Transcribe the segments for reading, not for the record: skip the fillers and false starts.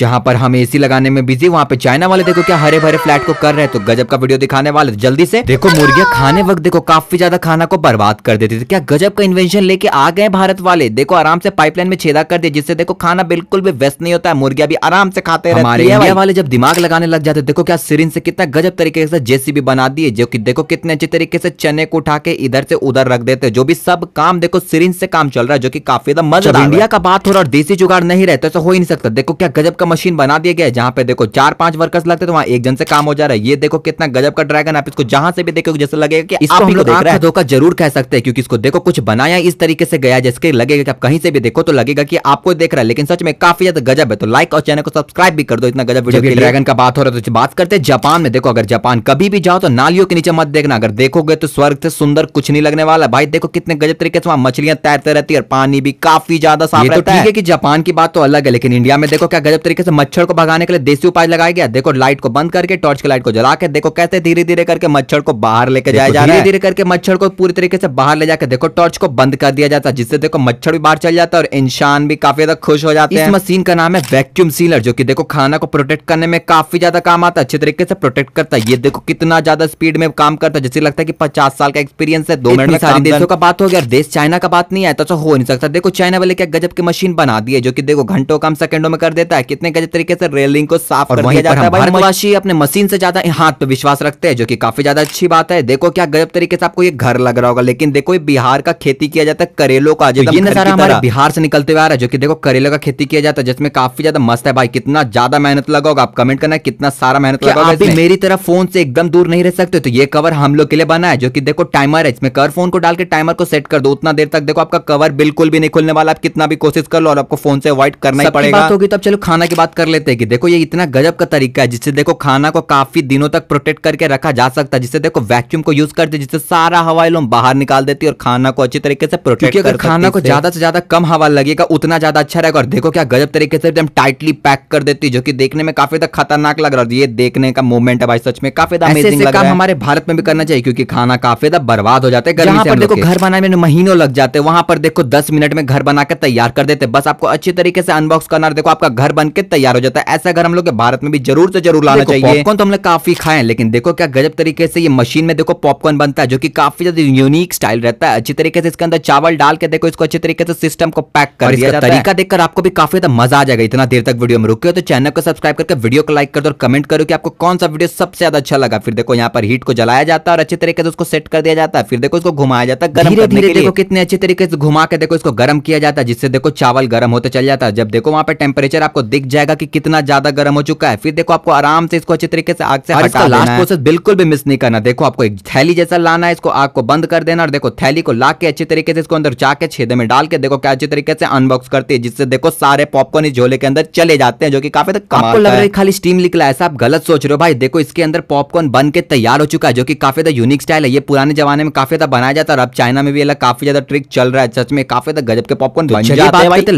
जहां पर हम एसी लगाने में बिजी, वहां पे चाइना वाले देखो क्या हरे भरे फ्लैट को कर रहे हैं। तो गजब का वीडियो दिखाने वाले। जल्दी से देखो मुर्गियां खाने वक्त देखो काफी ज्यादा खाना को बर्बाद कर देती थी। क्या गजब का इन्वेंशन लेके आ गए भारत वाले। देखो आराम से पाइपलाइन में छेदा कर दिया, जिससे देखो खाना बिल्कुल भी वेस्ट नहीं होता है, मुर्गियां भी आराम से खाते रहती है। हमारे इंडिया वाले जब दिमाग लगाने लग जाते, देखो क्या सिरिंज से कितना गजब तरीके से जेसीबी बना दिए, जो की देखो कितने अच्छे तरीके से चने को उठा के इधर से उधर रख देते। जो भी सब काम देखो सिरिंज से काम चल रहा है, जो की काफी ज्यादा मजेदार। इंडिया का बात हो रहा और देसी जुगाड़ नहीं रहता, ऐसा हो ही नहीं सकता। देखो क्या गजब का मशीन बना दिया गया है, जहाँ पे देखो 4-5 वर्कर्स लगते तो वहाँ एक जन से काम हो जा रहा है। ये देखो कितना गजब का ड्रैगन, आप इसको जहाँ से भी देखो जैसे लगेगा कि आप इसको देख रहे हैं। धोखा जरूर कह सकते हैं, क्योंकि इसको देखो कुछ बनाया इस तरीके से गया जिसके लगेगा कि आप कहीं से भी देखो तो लगेगा कि आपको देख रहा है, लेकिन सच में काफी ज्यादा गजब है। तो लाइक और चैनल को सब्सक्राइब भी कर दो। इतना गजब वीडियो। ड्रैगन का बात हो रहा है तो बात करते हैं जापान में। देखो अगर जापान कभी भी जाओ तो नालियों के नीचे मत देखना, अगर देखोगे तो स्वर्ग से सुंदर कुछ नहीं लगने वाला। भाई देखो कितने गजब तरीके से वहाँ मछलियां तैरते रहती है और पानी भी काफी ज्यादा साफ रहता है। कि जापान की बात तो अलग है, लेकिन इंडिया में देखो क्या गजब तरीके से मच्छर को भगाने के लिए देसी उपाय लगाया गया। देखो लाइट को बंद करके टॉर्च के लाइट को जला के देखो कैसे धीरे धीरे करके मच्छर को बाहर लेके जाया जा रहा है। धीरे धीरे करके मच्छर को पूरी तरीके से बाहर ले जाकर देखो टॉर्च को बंद कर दिया जाता है, जिससे देखो मच्छर भी बाहर चल जाता है और इंसान भी काफी ज्यादा खुश हो जाते हैं। इस मशीन का नाम है वैक्यूम सीलर, जो की देखो खाना को प्रोटेक्ट करने में काफी ज्यादा काम आता है, अच्छे तरीके से प्रोटेक्ट करता है। ये देखो कितना ज्यादा स्पीड में काम करता है, जैसे लगता है कि 50 साल का एक्सपीरियंस है। 2 मिनट में सारे देशों का बात हो गया, देश चाइना का बात नहीं आया तो हो नहीं सकता। देखो चाइना वाले क्या गजब की मशीन बना दी है, जो कि देखो घंटों काम सेकंडों में कर देता है। कितने गजब तरीके से रेलिंग को साफ कर दिया जाता है। भारतवासी अपने मशीन से ज्यादा हाथ पे विश्वास रखते हैं, जो कि काफी ज्यादा अच्छी बात है। देखो क्या गजब तरीके से आपको ये घर लग रहा होगा, लेकिन देखो बिहार का खेती किया जाता है करेलों का। ये नजारा हमारे बिहार से निकलते हुए आ रहा है, जो कि देखो करेलों का खेती किया जाता है, जिसमें काफी ज्यादा मस्त है। भाई कितना ज्यादा मेहनत लगा होगा, आप कमेंट करना कितना सारा मेहनत लगा होगा। मेरी तरह फोन से एकदम दूर नहीं रह सकते, तो ये कवर हम लोग के लिए बना है, जो कि देखो टाइमर है। इसमें कवर फोन को डाल के टाइमर को सेट कर दो, उतना देर तक देखो आपका कवर बिल्कुल भी नहीं खुलने वाला। आप कितना भी कोशिश कर लो और आपको फोन से अवॉइड करना ही पड़ेगा। होगी तो अब चलो खाना की बात कर लेते हैं कि देखो ये इतना गजब का तरीका है, जिससे देखो खाना को काफी दिनों तक प्रोटेक्ट करके रखा जा सकता है। जिससे देखो वैक्यूम को यूज करते, जिससे सारा हवा लोग बाहर निकाल देती है और खाना को अच्छे तरीके से प्रोटेक्ट करके। अगर खाना को ज्यादा से ज्यादा कम हवा लगेगा उतना ज्यादा अच्छा रहेगा। और देखो क्या गजब तरीके से एकदम टाइटली पैक कर देती है, जो कि देखने में काफी ज्यादा खतरनाक लग रहा है। ये देखने का मूवमेंट है भाई, सच में काफी अमेजिंग लग रहा है। हमारे भारत में भी करना चाहिए, क्योंकि खाना काफी ज्यादा बर्बाद हो जाता है। गर्मी से देखो घर बनाने में महीनों लग जाते हैं, वहां पर देखो 10 मिनट में घर बनाकर तैयार कर देते। बस आपको अच्छे तरीके से अनबॉक्स करना, देखो आपका घर बनके तैयार हो जाता है। ऐसा घर हम लोग के भारत में भी जरूर से जरूर लाना चाहिए। पॉपकॉर्न तो हम लोग काफी खाएं, लेकिन देखो क्या गजब तरीके से ये मशीन में देखो पॉपकॉर्न बनता है, जो कि काफी ज्यादा यूनिक स्टाइल रहता है। अच्छी तरीके से इसके अंदर चावल डाल के देखो इसको अच्छे तरीके से सिस्टम को पैक कर दिया जाता है। तरीका देखकर आपको भी काफी ज्यादा मजा आ जाएगा। इतना देर तक वीडियो में रुके हो तो चैनल को सब्सक्राइब करके वीडियो को लाइक कर दो और कमेंट करो कि आपको कौन सा वीडियो सबसे ज्यादा अच्छा लगा। फिर देखो यहाँ पर हीट को जलाया जाता है और अच्छे तरीके से उसको सेट कर दिया जाता है। फिर देखो इसको घुमाया जाता है, गर्म करने के लिए कितने अच्छे तरीके से घुमा के देखो इसको गर्म किया जाता है, जिससे देखो चावल गर्म होते चल जाता है। जब देखो वहाँ पे टेम्परेचर आपको दिख जाएगा कि कितना ज्यादा गर्म हो चुका है, फिर देखो आपको आराम से इसको अच्छे तरीके से आग से हटा देना है। लास्ट प्रोसेस बिल्कुल भी मिस नहीं करना। देखो आपको एक थैली जैसा लाना है, इसको आग को बंद कर देना और देखो थैली को लाके अच्छे तरीके से इसको अंदर जाके छेदे में डाल के देखो क्या अच्छे तरीके से अनबॉक्स करते हैं, जिससे देखो सारे पॉपकॉर्न इस झोले के अंदर चले जाते हैं, जो की काफी आपको लग रहा है खाली स्टीम निकला, ऐसा आप गलत सोच रहे हो। भाई देखो इसके अंदर पॉपकॉर्न बन के तैयार हो चुका है, जो की काफी ज्यादा यूनिक स्टाइल है। ये पुराने जमाने में काफी ज्यादा बनाया जाता है और अब चाइना में भी काफी ज्यादा ट्रिक चल रहा है। सच में काफी ज्यादा गजब के पॉपकॉर्न।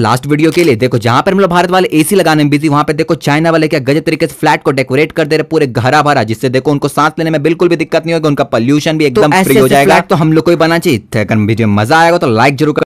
लास्ट वीडियो के लिए देखो जहाँ पर हम लोग भारत वाले एसी लगाने में बिजी, वहां पे देखो चाइना वाले क्या गजब तरीके से फ्लैट को डेकोरेट कर दे रहे पूरे हरा भरा, जिससे देखो उनको सांस लेने में बिल्कुल भी दिक्कत नहीं होगी, उनका पॉल्यूशन भी एकदम फ्री हो जाएगा। तो हम लोग को ही बनाना चाहिए। वीडियो मजा आएगा तो लाइक जरूर।